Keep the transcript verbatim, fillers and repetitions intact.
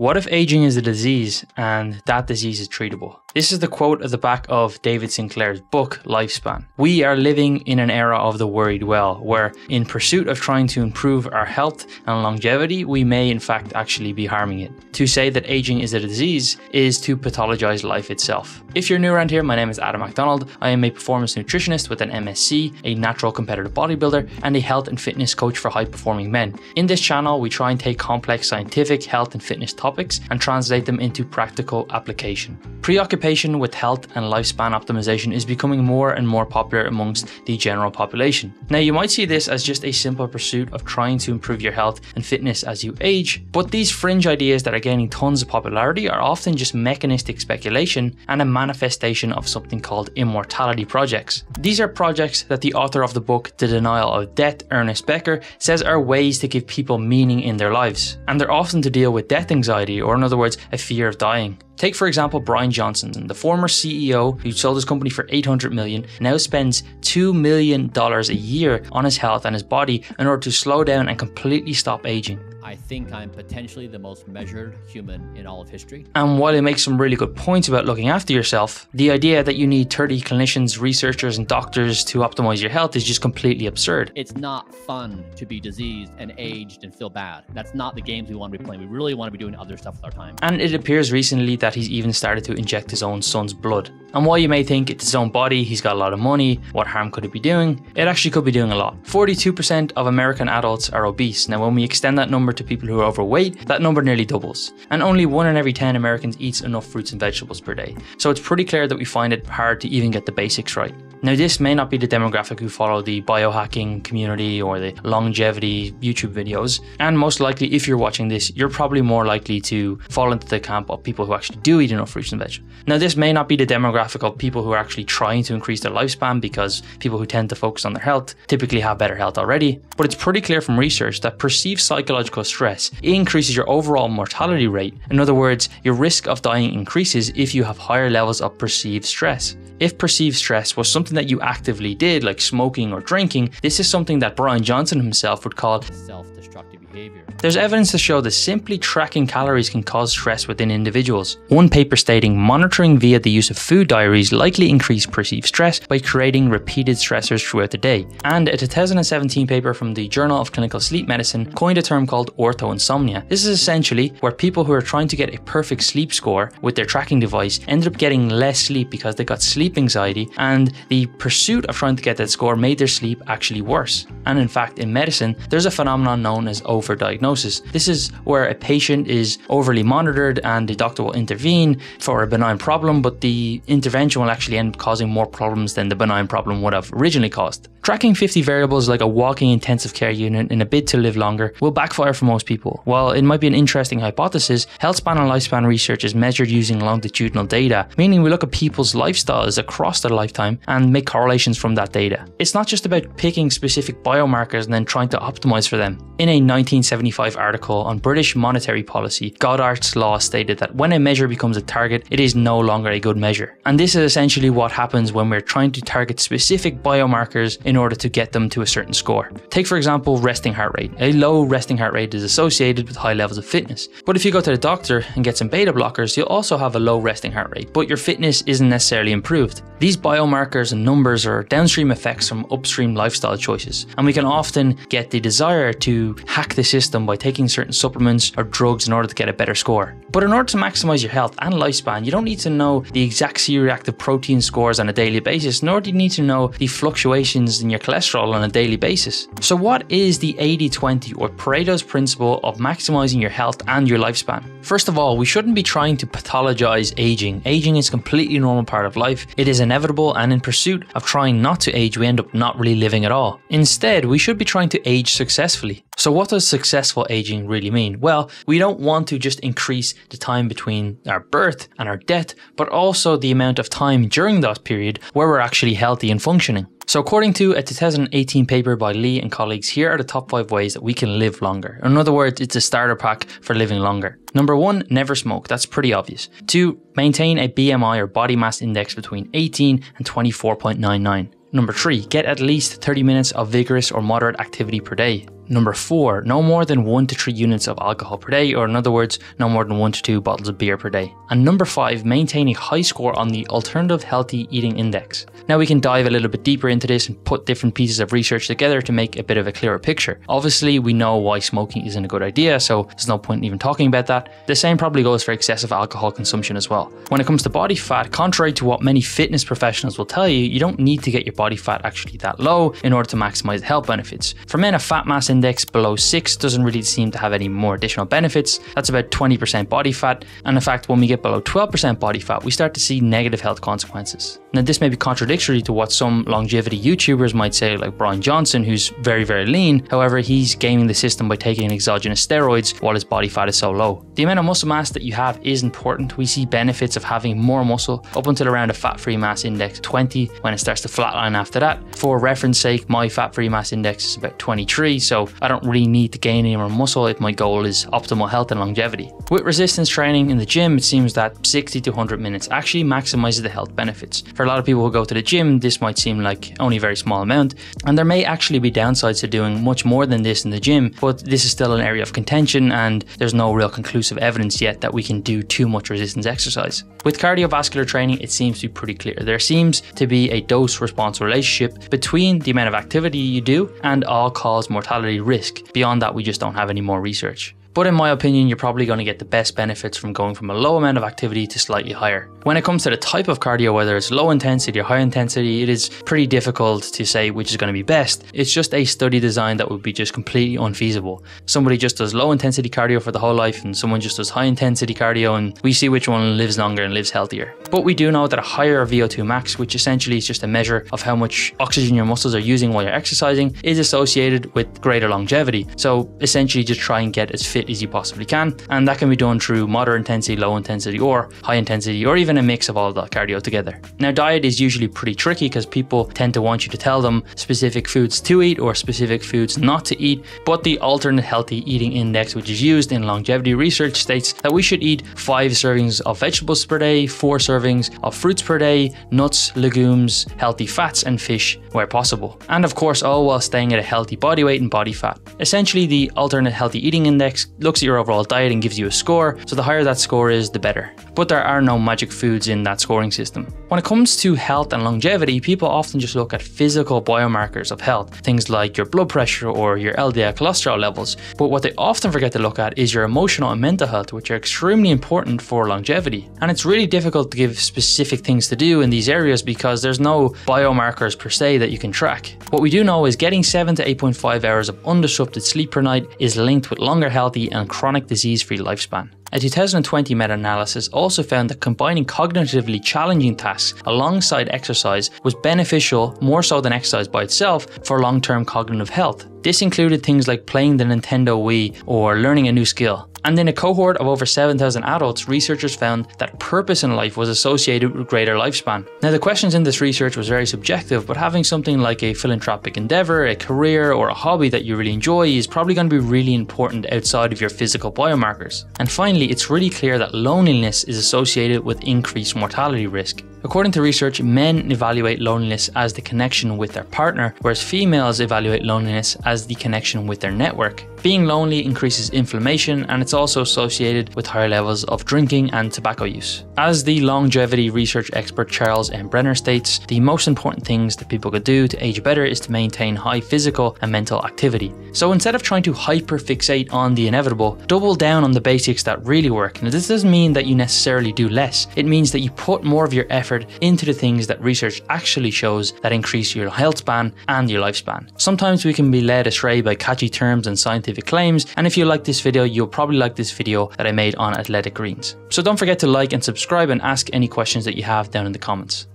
What if aging is a disease and that disease is treatable? This is the quote at the back of David Sinclair's book, Lifespan. We are living in an era of the worried well, where in pursuit of trying to improve our health and longevity, we may in fact actually be harming it. To say that aging is a disease is to pathologize life itself. If you're new around here, my name is Adam McDonald. I am a performance nutritionist with an M S C, a natural competitive bodybuilder, and a health and fitness coach for high performing men. In this channel, we try and take complex scientific, health and fitness topics Topics and translate them into practical application. Preoccupation with health and lifespan optimization is becoming more and more popular amongst the general population. Now, you might see this as just a simple pursuit of trying to improve your health and fitness as you age, but these fringe ideas that are gaining tons of popularity are often just mechanistic speculation and a manifestation of something called immortality projects. These are projects that the author of the book, The Denial of Death, Ernest Becker, says are ways to give people meaning in their lives, and they're often to deal with death anxiety, or in other words, a fear of dying. Take for example Bryan Johnson, the former C E O who sold his company for eight hundred million dollars, now spends two million dollars a year on his health and his body in order to slow down and completely stop aging. I think I'm potentially the most measured human in all of history. And while it makes some really good points about looking after yourself, the idea that you need thirty clinicians, researchers, and doctors to optimize your health is just completely absurd. It's not fun to be diseased and aged and feel bad. That's not the games we want to be playing. We really want to be doing other stuff with our time. And it appears recently that he's even started to inject his own son's blood. And while you may think it's his own body, he's got a lot of money, what harm could it be doing? It actually could be doing a lot. forty-two percent of American adults are obese. Now, when we extend that number to people who are overweight, that number nearly doubles. And only one in every ten Americans eats enough fruits and vegetables per day. So it's pretty clear that we find it hard to even get the basics right. Now, this may not be the demographic who follow the biohacking community or the longevity YouTube videos. And most likely, if you're watching this, you're probably more likely to fall into the camp of people who actually do eat enough fruits and veg. Now, this may not be the demographic of people who are actually trying to increase their lifespan, because people who tend to focus on their health typically have better health already. But it's pretty clear from research that perceived psychological stress increases your overall mortality rate. In other words, your risk of dying increases if you have higher levels of perceived stress. If perceived stress was something that you actively did, like smoking or drinking, this is something that Bryan Johnson himself would call self-destructive behavior. There's evidence to show that simply tracking calories can cause stress within individuals. One paper stating monitoring via the use of food diaries likely increased perceived stress by creating repeated stressors throughout the day. And a two thousand seventeen paper from the Journal of Clinical Sleep Medicine coined a term called ortho-insomnia. This is essentially where people who are trying to get a perfect sleep score with their tracking device ended up getting less sleep because they got sleep anxiety, and the pursuit of trying to get that score made their sleep actually worse. And in fact, in medicine, there's a phenomenon known as overdiagnosis. This is where a patient is overly monitored and the doctor will intervene for a benign problem, but the intervention will actually end up causing more problems than the benign problem would have originally caused. Tracking fifty variables like a walking intensive care unit in a bid to live longer will backfire for most people. While it might be an interesting hypothesis, health span and lifespan research is measured using longitudinal data, meaning we look at people's lifestyles across their lifetime and make correlations from that data. It's not just about picking specific biomarkers and then trying to optimize for them. In a nineteen seventy-five article on British monetary policy, Goddard's law stated that when a measure becomes a target, it is no longer a good measure. And this is essentially what happens when we're trying to target specific biomarkers in order to get them to a certain score. Take for example resting heart rate. A low resting heart rate is associated with high levels of fitness. But if you go to the doctor and get some beta blockers, you'll also have a low resting heart rate, but your fitness isn't necessarily improved. These biomarkers and numbers are downstream effects from upstream lifestyle choices, and we can often get the desire to hack the system by taking certain supplements or drugs in order to get a better score. But in order to maximize your health and lifespan, you don't need to know the exact C-reactive protein scores on a daily basis, nor do you need to know the fluctuations in your cholesterol on a daily basis. So what is the eighty twenty or Pareto's principle of maximizing your health and your lifespan? First of all, we shouldn't be trying to pathologize aging. Aging is a completely normal part of life. It is inevitable, and in pursuit of trying not to age, we end up not really living at all. Instead, we should be trying to age successfully. So what does successful aging really mean? Well, we don't want to just increase the time between our birth and our death, but also the amount of time during that period where we're actually healthy and functioning. So according to a two thousand eighteen paper by Lee and colleagues, here are the top five ways that we can live longer. In other words, it's a starter pack for living longer. Number one, never smoke. That's pretty obvious. Two, maintain a B M I or body mass index between eighteen and twenty-four point nine nine. Number three, get at least thirty minutes of vigorous or moderate activity per day. Number four, no more than one to three units of alcohol per day, or in other words, no more than one to two bottles of beer per day. And number five, maintain a high score on the Alternative Healthy Eating Index. Now we can dive a little bit deeper into this and put different pieces of research together to make a bit of a clearer picture. Obviously, we know why smoking isn't a good idea, so there's no point in even talking about that. The same probably goes for excessive alcohol consumption as well. When it comes to body fat, contrary to what many fitness professionals will tell you, you don't need to get your body fat actually that low in order to maximize the health benefits. For men, a fat mass index below six doesn't really seem to have any more additional benefits. That's about twenty percent body fat, and in fact when we get below twelve percent body fat we start to see negative health consequences. Now this may be contradictory to what some longevity YouTubers might say, like Bryan Johnson, who's very very lean. However, he's gaming the system by taking exogenous steroids while his body fat is so low. The amount of muscle mass that you have is important. We see benefits of having more muscle up until around a fat-free mass index twenty, when it starts to flatline after that. For reference sake, my fat-free mass index is about twenty-three, so I don't really need to gain any more muscle if my goal is optimal health and longevity. With resistance training in the gym, it seems that sixty to one hundred minutes actually maximizes the health benefits. For a lot of people who go to the gym, this might seem like only a very small amount, and there may actually be downsides to doing much more than this in the gym, but this is still an area of contention and there's no real conclusive evidence yet that we can do too much resistance exercise. With cardiovascular training, it seems to be pretty clear. There seems to be a dose-response relationship between the amount of activity you do and all-cause mortality risk. Beyond that, we just don't have any more research. But in my opinion, you're probably going to get the best benefits from going from a low amount of activity to slightly higher. When it comes to the type of cardio, whether it's low intensity or high intensity, it is pretty difficult to say which is going to be best. It's just a study design that would be just completely unfeasible. Somebody just does low intensity cardio for the whole life and someone just does high intensity cardio, and we see which one lives longer and lives healthier. But we do know that a higher V O two max, which essentially is just a measure of how much oxygen your muscles are using while you're exercising, is associated with greater longevity. So essentially just try and get as fit as you possibly can, and that can be done through moderate intensity, low intensity, or high intensity, or even a mix of all that cardio together. Now diet is usually pretty tricky because people tend to want you to tell them specific foods to eat or specific foods not to eat, but the Alternate Healthy Eating Index, which is used in longevity research, states that we should eat five servings of vegetables per day, four servings of fruits per day, nuts, legumes, healthy fats and fish where possible, and of course all while staying at a healthy body weight and body fat. Essentially the Alternate Healthy Eating Index looks at your overall diet and gives you a score, so the higher that score is, the better. But there are no magic foods in that scoring system. When it comes to health and longevity, people often just look at physical biomarkers of health, things like your blood pressure or your L D L cholesterol levels, but what they often forget to look at is your emotional and mental health, which are extremely important for longevity. And it's really difficult to give specific things to do in these areas because there's no biomarkers per se that you can track. What we do know is getting seven to eight point five hours of undisrupted sleep per night is linked with longer healthy and chronic disease-free lifespan. A two thousand twenty meta-analysis also found that combining cognitively challenging tasks alongside exercise was beneficial more so than exercise by itself for long-term cognitive health. This included things like playing the Nintendo Wii or learning a new skill. And in a cohort of over seven thousand adults, researchers found that purpose in life was associated with greater lifespan. Now the questions in this research was very subjective, but having something like a philanthropic endeavor, a career or a hobby that you really enjoy is probably going to be really important outside of your physical biomarkers. And finally, it's really clear that loneliness is associated with increased mortality risk. According to research, men evaluate loneliness as the connection with their partner, whereas females evaluate loneliness as the connection with their network. Being lonely increases inflammation, and it's also associated with higher levels of drinking and tobacco use. As the longevity research expert Charles M. Brenner states, the most important things that people could do to age better is to maintain high physical and mental activity. So instead of trying to hyper-fixate on the inevitable, double down on the basics that really work. Now this doesn't mean that you necessarily do less, it means that you put more of your effort into the things that research actually shows that increase your health span and your lifespan. Sometimes we can be led astray by catchy terms and scientific claims, and if you like this video, you'll probably like this video that I made on Athletic Greens. So don't forget to like and subscribe, and ask any questions that you have down in the comments.